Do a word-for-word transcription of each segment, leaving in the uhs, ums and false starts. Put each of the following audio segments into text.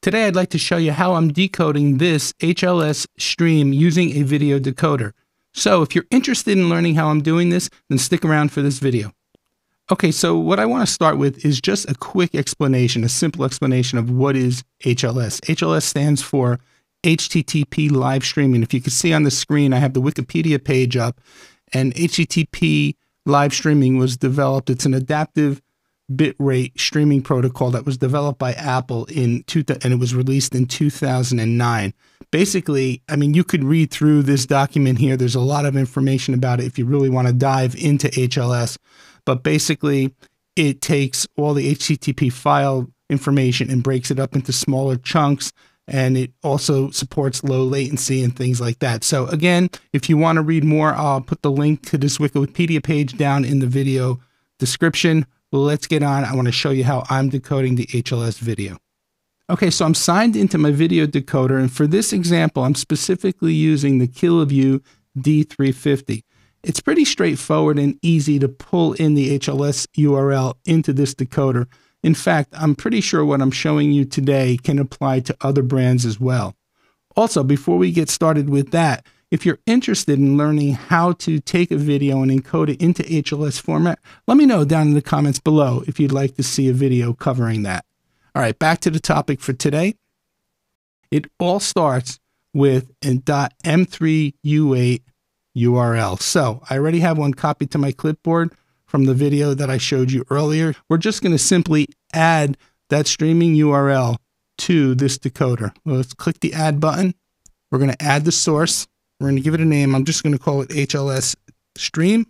Today I'd like to show you how I'm decoding this H L S stream using a video decoder. So if you're interested in learning how I'm doing this, then stick around for this video. Okay, so what I want to start with is just a quick explanation, a simple explanation of what is H L S. H L S stands for H T T P live streaming. If you can see on the screen, I have the Wikipedia page up, and H T T P live streaming was developed. It's an adaptive bitrate streaming protocol that was developed by Apple in two and it was released in two thousand nine. Basically, I mean, you could read through this document here. There's a lot of information about it if you really want to dive into H L S. But basically, it takes all the H T T P file information and breaks it up into smaller chunks. And it also supports low latency and things like that. So again, if you want to read more, I'll put the link to this Wikipedia page down in the video description. Let's get on. I want to show you how I'm decoding the H L S video. Okay, so I'm signed into my video decoder, and for this example, I'm specifically using the Kiloview D three fifty. It's pretty straightforward and easy to pull in the H L S U R L into this decoder. In fact, I'm pretty sure what I'm showing you today can apply to other brands as well. Also, before we get started with that, if you're interested in learning how to take a video and encode it into H L S format, let me know down in the comments below if you'd like to see a video covering that. All right, back to the topic for today. It all starts with a .M three U eight U R L. So I already have one copied to my clipboard from the video that I showed you earlier. We're just going to simply add that streaming U R L to this decoder. Let's click the add button. We're going to add the source. We're going to give it a name. I'm just going to call it H L S stream.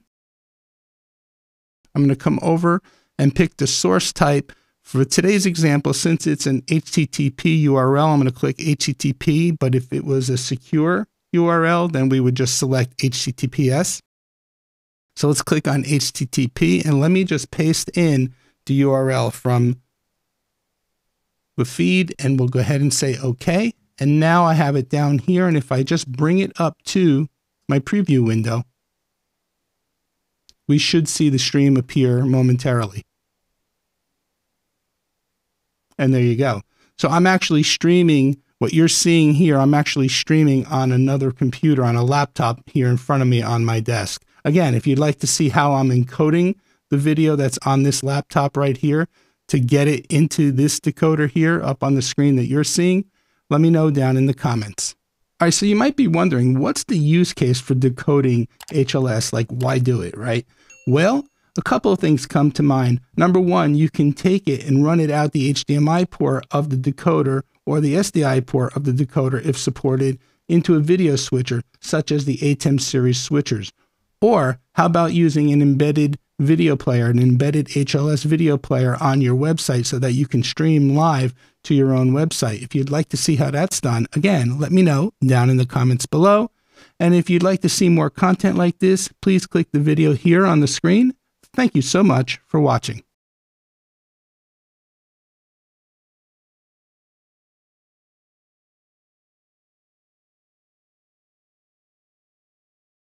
I'm going to come over and pick the source type. For today's example, since it's an H T T P U R L, I'm going to click H T T P, but if it was a secure U R L, then we would just select H T T P S. So let's click on H T T P, and let me just paste in the U R L from the feed, and we'll go ahead and say OK. And now I have it down here, and if I just bring it up to my preview window, we should see the stream appear momentarily. And there you go. So I'm actually streaming what you're seeing here. I'm actually streaming on another computer, on a laptop here in front of me on my desk. Again, if you'd like to see how I'm encoding the video that's on this laptop right here to get it into this decoder here up on the screen that you're seeing, let me know down in the comments. All right, so you might be wondering, what's the use case for decoding H L S? Like, why do it, right? Well, a couple of things come to mind. Number one, you can take it and run it out the H D M I port of the decoder or the S D I port of the decoder, if supported, into a video switcher, such as the ATEM series switchers. Or how about using an embedded video player, an embedded H L S video player on your website so that you can stream live to your own website? If you'd like to see how that's done, again, let me know down in the comments below. And if you'd like to see more content like this, please click the video here on the screen. Thank you so much for watching.